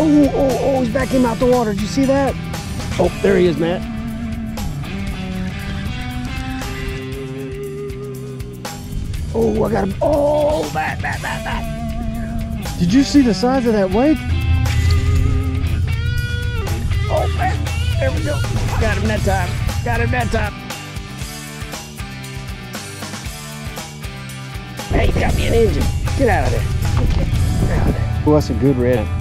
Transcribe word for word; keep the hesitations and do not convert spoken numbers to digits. Oh, oh, oh, he's backing him out the water. Did you see that? Oh, there he is, Matt. Oh, I got him. Oh, Matt, Matt, Matt, Matt. Did you see the size of that wake? Oh, man. There we go. Got him that time. Got him that time. Hey, you got me an engine. Get out of there. Get out of there. Well, that's a good red.